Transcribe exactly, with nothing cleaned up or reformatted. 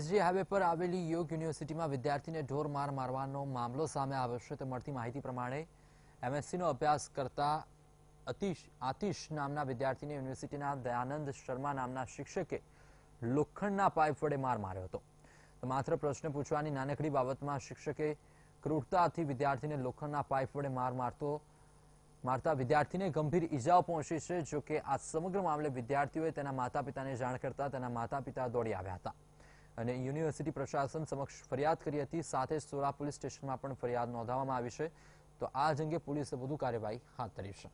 SG highway પર આવેલી યોગ યુનિવર્સિટીમાં વિદ્યાર્થીને ઢોર માર મારવાનો મામલો સામે આવ્યો છે. તે મળતી માહિતી પ્રમાણે એમએસસીનો અભ્યાસ કરતા અતિશ આતિશ નામના વિદ્યાર્થીને યુનિવર્સિટીના દયાનંદ શર્મા નામના શિક્ષકે લોખંડના પાઇપ વડે માર માર્યો હતો. તો માત્ર પ્રશ્ન પૂછવાની નાનકડી બાબતમાં શિક્ષકે ક્રૂરતાથી વિદ્યાર્થીને લોખંડના પાઇપ વડે માર મારતો મારતા વિદ્યાર્થીને ગંભીર ઈજાઓ પહોંચી છે. જો કે આ સમગ્ર મામલે વિદ્યાર્થીઓએ તેના માતા પિતાને જાણ કરતા તેના માતા પિતા દોડી આવ્યા હતા અને યુનિવર્સિટી પ્રશાસન સમક્ષ ફરિયાદ કરી હતી. સાથે સોલા પોલીસ સ્ટેશનમાં પણ ફરિયાદ નોંધાવવામાં આવી છે. તો આ અંગે પોલીસે વધુ કાર્યવાહી હાથ ધરી છે.